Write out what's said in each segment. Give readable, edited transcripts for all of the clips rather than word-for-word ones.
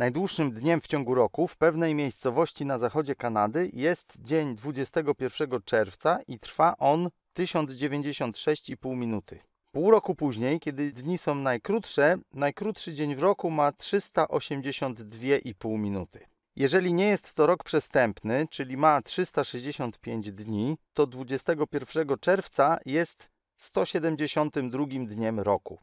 Najdłuższym dniem w ciągu roku w pewnej miejscowości na zachodzie Kanady jest dzień 21 czerwca i trwa on 1096,5 minuty. Pół roku później, kiedy dni są najkrótsze, najkrótszy dzień w roku ma 382,5 minuty. Jeżeli nie jest to rok przestępny, czyli ma 365 dni, to 21 czerwca jest 172 dniem roku.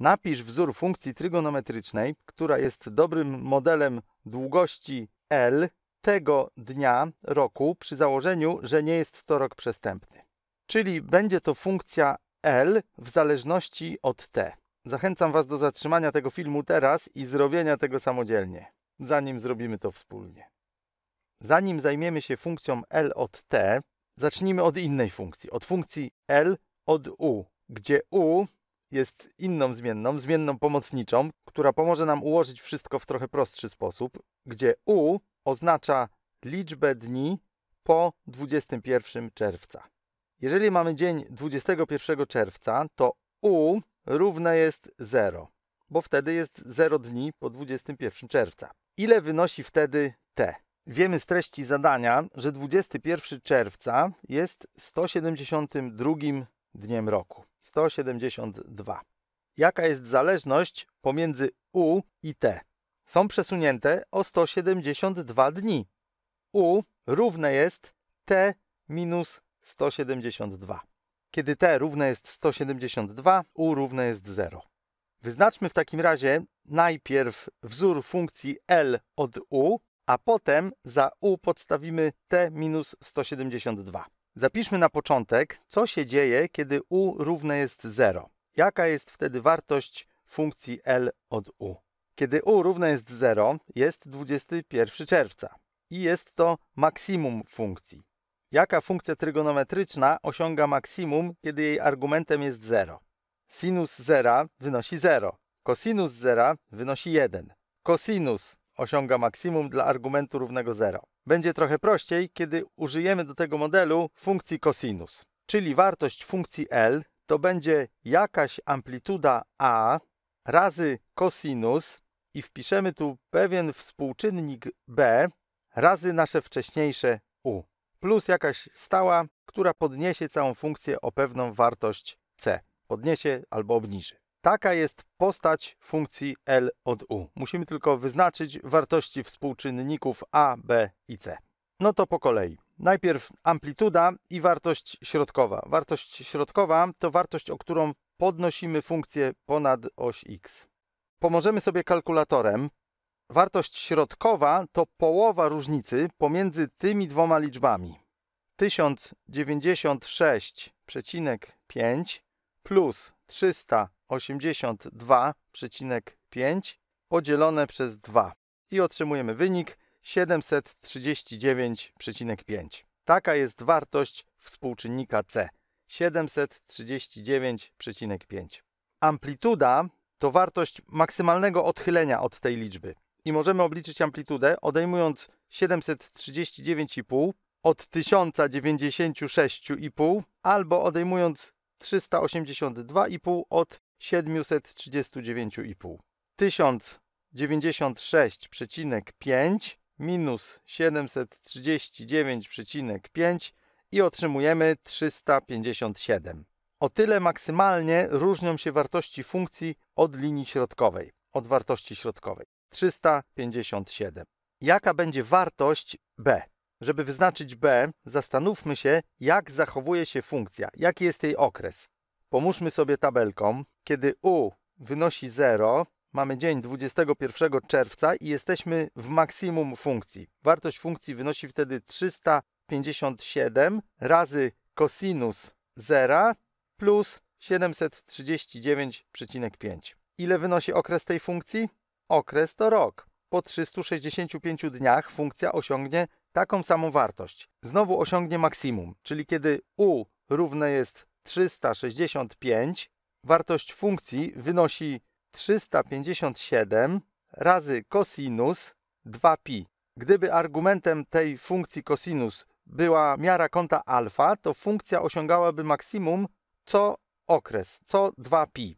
Napisz wzór funkcji trygonometrycznej, która jest dobrym modelem długości L tego dnia roku przy założeniu, że nie jest to rok przestępny. Czyli będzie to funkcja L w zależności od T. Zachęcam Was do zatrzymania tego filmu teraz i zrobienia tego samodzielnie, zanim zrobimy to wspólnie. Zanim zajmiemy się funkcją L od T, zacznijmy od innej funkcji, od funkcji L od U, gdzie U jest inną zmienną pomocniczą, która pomoże nam ułożyć wszystko w trochę prostszy sposób, gdzie U oznacza liczbę dni po 21 czerwca. Jeżeli mamy dzień 21 czerwca, to U równe jest 0, bo wtedy jest 0 dni po 21 czerwca. Ile wynosi wtedy T? Wiemy z treści zadania, że 21 czerwca jest 172 dniem roku. 172. Jaka jest zależność pomiędzy U i T? Są przesunięte o 172 dni. U równe jest T minus 172. Kiedy T równe jest 172, U równe jest 0. Wyznaczmy w takim razie najpierw wzór funkcji L od U, a potem za U podstawimy T minus 172. Zapiszmy na początek, co się dzieje, kiedy U równe jest 0. Jaka jest wtedy wartość funkcji L od U? Kiedy U równe jest 0, jest 21 czerwca i jest to maksimum funkcji. Jaka funkcja trygonometryczna osiąga maksimum, kiedy jej argumentem jest 0? Sinus 0 wynosi 0. Kosinus 0 wynosi 1. Kosinus osiąga maksimum dla argumentu równego 0. Będzie trochę prościej, kiedy użyjemy do tego modelu funkcji kosinus. Czyli wartość funkcji L to będzie jakaś amplituda A razy kosinus i wpiszemy tu pewien współczynnik B razy nasze wcześniejsze U. Plus jakaś stała, która podniesie całą funkcję o pewną wartość C. Podniesie albo obniży. Taka jest postać funkcji L od U. Musimy tylko wyznaczyć wartości współczynników A, B i C. No to po kolei. Najpierw amplituda i wartość środkowa. Wartość środkowa to wartość, o którą podnosimy funkcję ponad oś X. Pomożemy sobie kalkulatorem. Wartość środkowa to połowa różnicy pomiędzy tymi dwoma liczbami. 1096,5 plus 382,5 podzielone przez 2 i otrzymujemy wynik 739,5. Taka jest wartość współczynnika C. 739,5. Amplituda to wartość maksymalnego odchylenia od tej liczby. I możemy obliczyć amplitudę odejmując 739,5 od 1096,5 albo odejmując 382,5 od 739,5. 1096,5 minus 739,5 i otrzymujemy 357. O tyle maksymalnie różnią się wartości funkcji od linii środkowej, od wartości środkowej. 357. Jaka będzie wartość B? Żeby wyznaczyć B, zastanówmy się, jak zachowuje się funkcja, jaki jest jej okres. Pomóżmy sobie tabelką. Kiedy U wynosi 0, mamy dzień 21 czerwca i jesteśmy w maksimum funkcji. Wartość funkcji wynosi wtedy 357 razy kosinus 0 plus 739,5. Ile wynosi okres tej funkcji? Okres to rok. Po 365 dniach funkcja osiągnie taką samą wartość. Znowu osiągnie maksimum, czyli kiedy U równe jest 365, wartość funkcji wynosi 357 razy kosinus 2pi. Gdyby argumentem tej funkcji kosinus była miara kąta alfa, to funkcja osiągałaby maksimum co okres, co 2pi,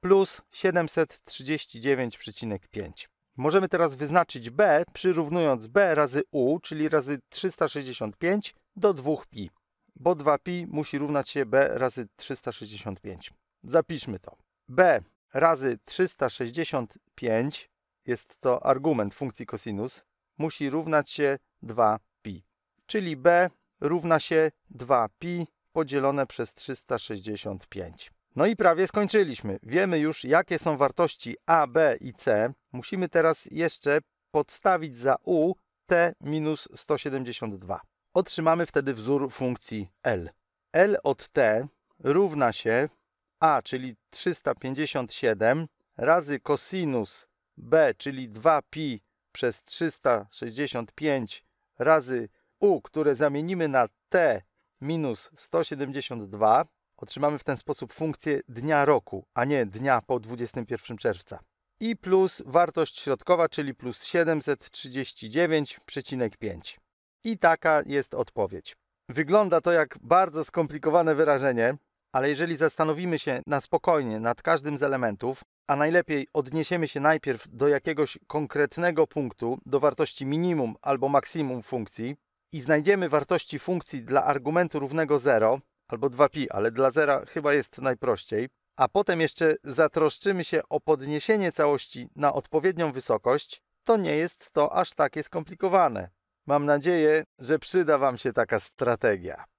plus 739,5. możemy teraz wyznaczyć b, przyrównując b razy u, czyli razy 365 do 2pi, bo 2pi musi równać się b razy 365. Zapiszmy to. b razy 365, jest to argument funkcji cosinus, musi równać się 2pi, czyli b równa się 2pi podzielone przez 365. No i prawie skończyliśmy. Wiemy już, jakie są wartości a, b i c. Musimy teraz jeszcze podstawić za u t minus 172. Otrzymamy wtedy wzór funkcji L. L od t równa się a, czyli 357, razy cosinus b, czyli 2pi przez 365, razy u, które zamienimy na t minus 172. Otrzymamy w ten sposób funkcję dnia roku, a nie dnia po 21 czerwca. I plus wartość środkowa, czyli plus 739,5. I taka jest odpowiedź. Wygląda to jak bardzo skomplikowane wyrażenie, ale jeżeli zastanowimy się na spokojnie nad każdym z elementów, a najlepiej odniesiemy się najpierw do jakiegoś konkretnego punktu, do wartości minimum albo maksimum funkcji i znajdziemy wartości funkcji dla argumentu równego 0, albo 2pi, ale dla zera chyba jest najprościej, a potem jeszcze zatroszczymy się o podniesienie całości na odpowiednią wysokość, to nie jest to aż takie skomplikowane. Mam nadzieję, że przyda Wam się taka strategia.